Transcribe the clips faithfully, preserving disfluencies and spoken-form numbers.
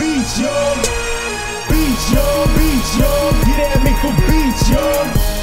beats, yo. Beats, yo, beats, yo. Get at me for beats, yo.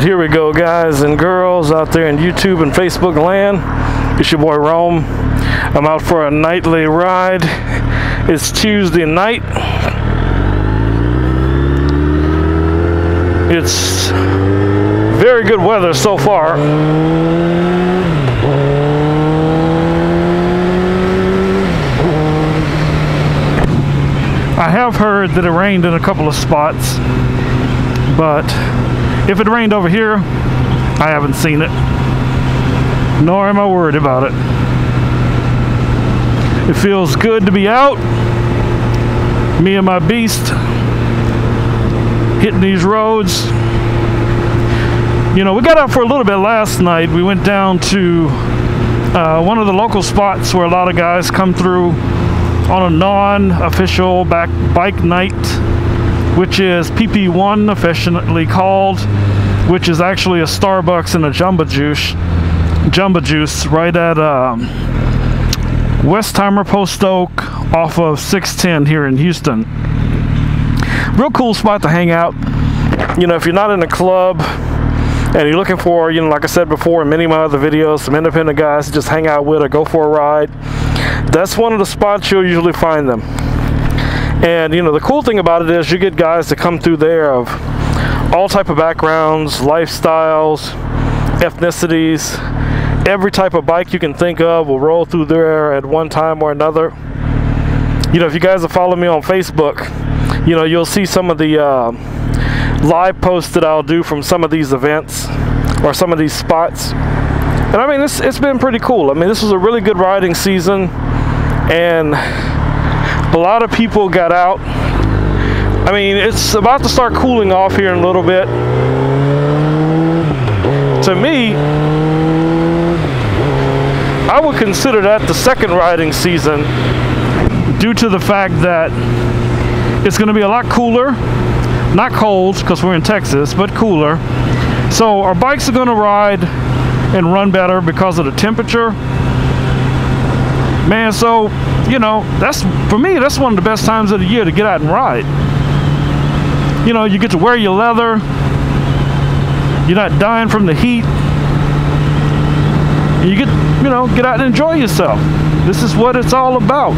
Here we go, guys and girls out there in YouTube and Facebook land. It's your boy Rome. I'm out for a nightly ride. It's Tuesday night. It's very good weather so far. I have heard that it rained in a couple of spots, but if it rained over here, I haven't seen it, nor am I worried about it. It feels good to be out, me and my beast, hitting these roads. You know, we got out for a little bit last night. We went down to uh, one of the local spots where a lot of guys come through on a non-official back bike night, which is P P one, affectionately called, which is actually a Starbucks and a Jamba Juice, Jamba Juice right at um, Westheimer Post Oak off of six ten here in Houston. Real cool spot to hang out. You know, if you're not in a club and you're looking for, you know, like I said before in many of my other videos, some independent guys to just hang out with or go for a ride, that's one of the spots you'll usually find them. And, you know, the cool thing about it is you get guys to come through there of all type of backgrounds, lifestyles, ethnicities. Every type of bike you can think of will roll through there at one time or another. You know, if you guys have followed me on Facebook, you know, you'll see some of the uh, live posts that I'll do from some of these events or some of these spots. And, I mean, it's, it's been pretty cool. I mean, this was a really good riding season, and a lot of people got out. I mean, it's about to start cooling off here in a little bit. To me, I would consider that the second riding season due to the fact that it's going to be a lot cooler, not cold because we're in Texas, but cooler. So our bikes are going to ride and run better because of the temperature. Man, so, you know, that's, for me, that's one of the best times of the year to get out and ride. You know, you get to wear your leather. You're not dying from the heat. And you get, you know, get out and enjoy yourself. This is what it's all about.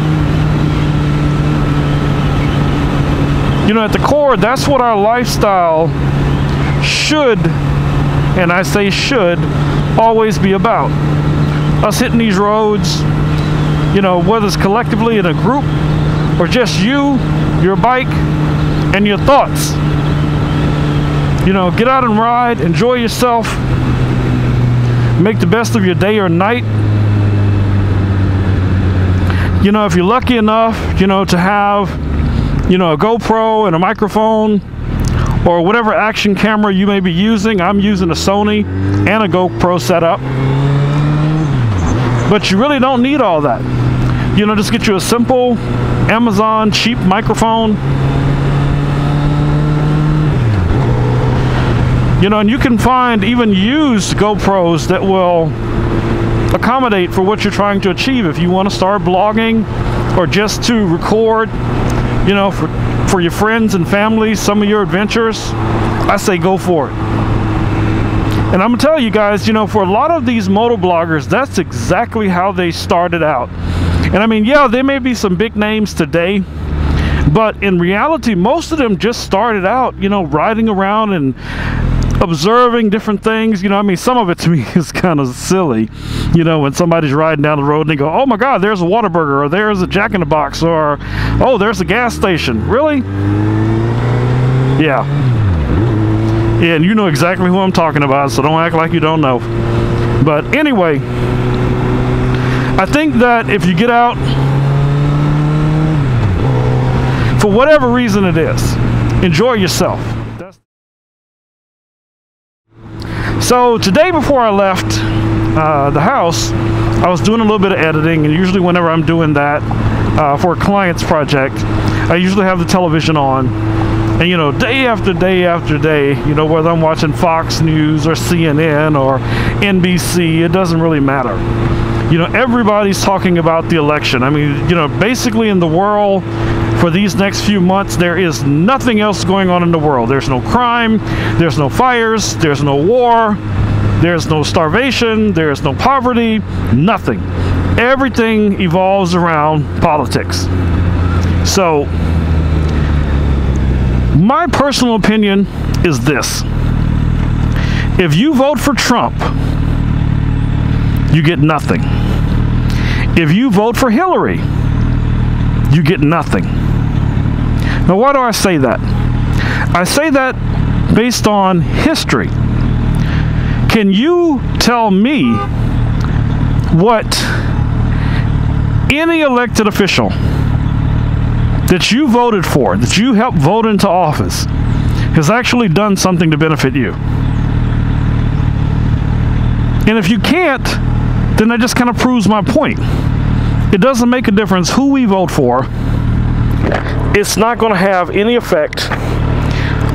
You know, at the core, that's what our lifestyle should, and I say should, always be about. Us hitting these roads, you know, whether it's collectively in a group or just you, your bike, and your thoughts. You know, get out and ride, enjoy yourself, make the best of your day or night. You know, if you're lucky enough, you know, to have, you know, a GoPro and a microphone or whatever action camera you may be using. I'm using a Sony and a GoPro setup. But you really don't need all that. You know, just get you a simple Amazon cheap microphone. You know, and you can find even used GoPros that will accommodate for what you're trying to achieve. If you want to start blogging or just to record, you know, for, for your friends and family, some of your adventures, I say go for it. And I'm going to tell you guys, you know, for a lot of these moto bloggers, that's exactly how they started out. And I mean, yeah, there may be some big names today, but in reality, most of them just started out, you know, riding around and observing different things. You know, I mean, some of it to me is kind of silly. you know, when somebody's riding down the road and they go, oh my God, there's a Whataburger, or there's a Jack-in-the-Box, or oh, there's a gas station. Really? Yeah. And you know exactly who I'm talking about, so don't act like you don't know. But anyway, I think that if you get out, for whatever reason it is, enjoy yourself. So today before I left uh, the house, I was doing a little bit of editing, and usually whenever I'm doing that uh, for a client's project, I usually have the television on, and you know, day after day after day, you know, whether I'm watching Fox News or C N N or N B C, it doesn't really matter. You know, everybody's talking about the election. I mean, you know, basically in the world, for these next few months, there is nothing else going on in the world. There's no crime, there's no fires, there's no war, there's no starvation, there's no poverty, nothing. Everything evolves around politics. So, my personal opinion is this. If you vote for Trump, you get nothing. If you vote for Hillary, you get nothing. Now, why do I say that? I say that based on history. Can you tell me what any elected official that you voted for, that you helped vote into office, has actually done something to benefit you? And if you can't, then that just kind of proves my point. It doesn't make a difference who we vote for. It's not going to have any effect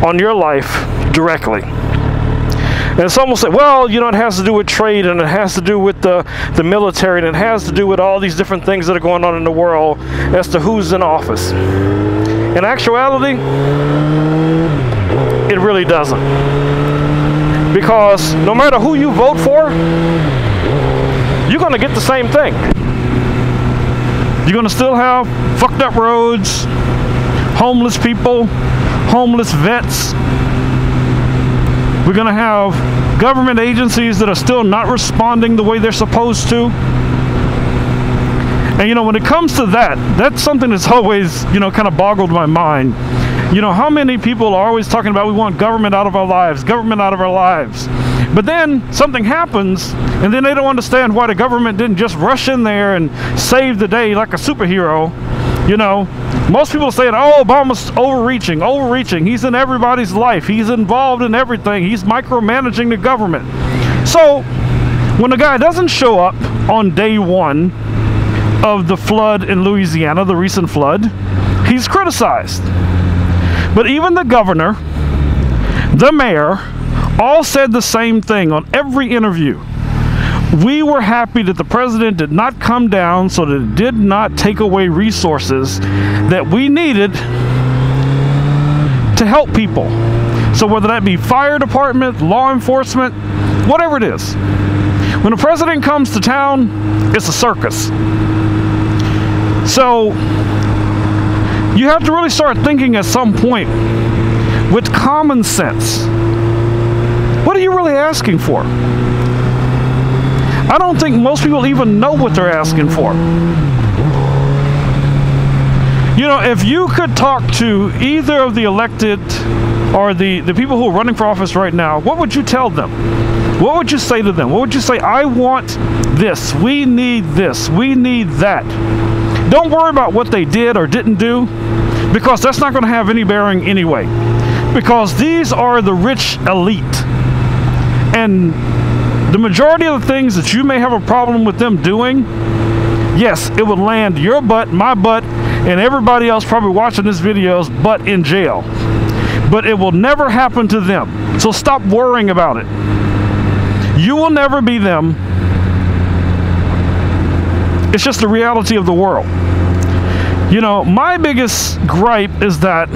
on your life directly. And some will say, well, you know, it has to do with trade, and it has to do with the, the military, and it has to do with all these different things that are going on in the world as to who's in office. In actuality, it really doesn't. Because no matter who you vote for, you're going to get the same thing. You're going to still have fucked up roads, homeless people, homeless vets. We're going to have government agencies that are still not responding the way they're supposed to. And, you know, when it comes to that, that's something that's always, you know, kind of boggled my mind. You know, how many people are always talking about we want government out of our lives, government out of our lives. But then something happens, and then they don't understand why the government didn't just rush in there and save the day like a superhero. You know, most people say, oh, Obama's overreaching, overreaching. He's in everybody's life. He's involved in everything. He's micromanaging the government. So when the guy doesn't show up on day one of the flood in Louisiana, the recent flood, he's criticized. But even the governor, the mayor, all said the same thing on every interview. We were happy that the president did not come down so that it did not take away resources that we needed to help people. So whether that be fire department, law enforcement, whatever it is. When the president comes to town, it's a circus. So you have to really start thinking at some point with common sense. What are you really asking for? I don't think most people even know what they're asking for. You know, if you could talk to either of the elected or the, the people who are running for office right now, what would you tell them? What would you say to them? What would you say? I want this. We need this. We need that. Don't worry about what they did or didn't do, because that's not going to have any bearing anyway. Because these are the rich elite. And the majority of the things that you may have a problem with them doing, yes, it would land your butt, my butt, and everybody else probably watching this video's butt in jail. But it will never happen to them. So stop worrying about it. You will never be them. It's just the reality of the world. You know, my biggest gripe is that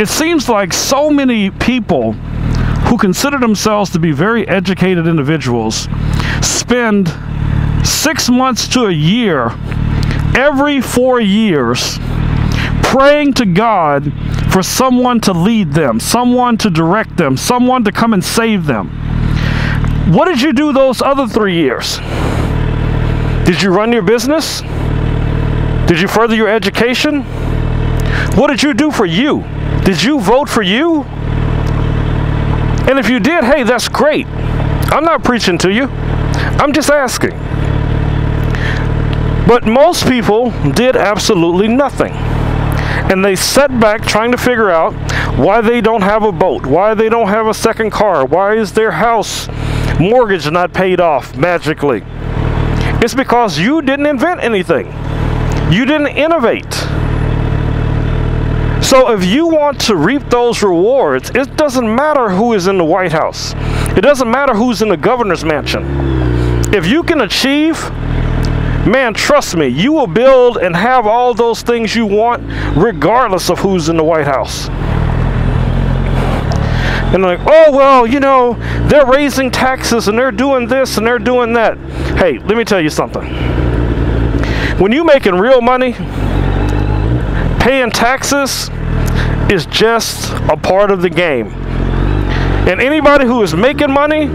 it seems like so many people who consider themselves to be very educated individuals spend six months to a year, every four years, praying to God for someone to lead them, someone to direct them, someone to come and save them. What did you do those other three years? Did you run your business? Did you further your education? What did you do for you? Did you vote for you? And if you did, hey, that's great. I'm not preaching to you. I'm just asking. But most people did absolutely nothing. And they sat back trying to figure out why they don't have a boat, why they don't have a second car, why is their house mortgage not paid off magically. It's because you didn't invent anything. You didn't innovate. So if you want to reap those rewards, it doesn't matter who is in the White House. It doesn't matter who's in the governor's mansion. If you can achieve, man, trust me, you will build and have all those things you want regardless of who's in the White House. And like, oh, well, you know, they're raising taxes and they're doing this and they're doing that. Hey, let me tell you something. When you're making real money, paying taxes is just a part of the game. And anybody who is making money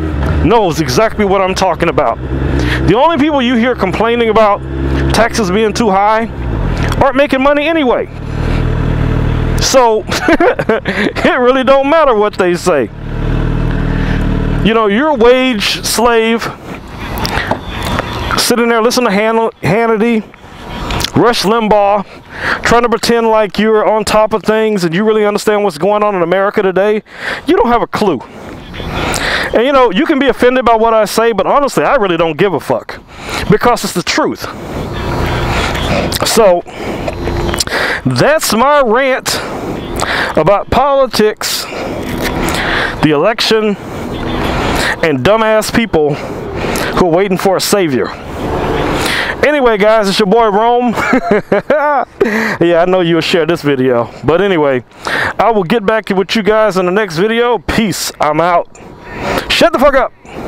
knows exactly what I'm talking about. The only people you hear complaining about taxes being too high aren't making money anyway. So it really don't matter what they say. You know, you're a wage slave sitting there listening to Han Hannity, Rush Limbaugh, trying to pretend like you're on top of things and you really understand what's going on in America today. You don't have a clue. And you know, you can be offended by what I say, but honestly, I really don't give a fuck because it's the truth. So that's my rant about politics, the election, and dumbass people who are waiting for a savior. Anyway, guys, it's your boy Rome. Yeah, I know you'll share this video. But anyway, I will get back with you guys in the next video. Peace. I'm out. Shut the fuck up.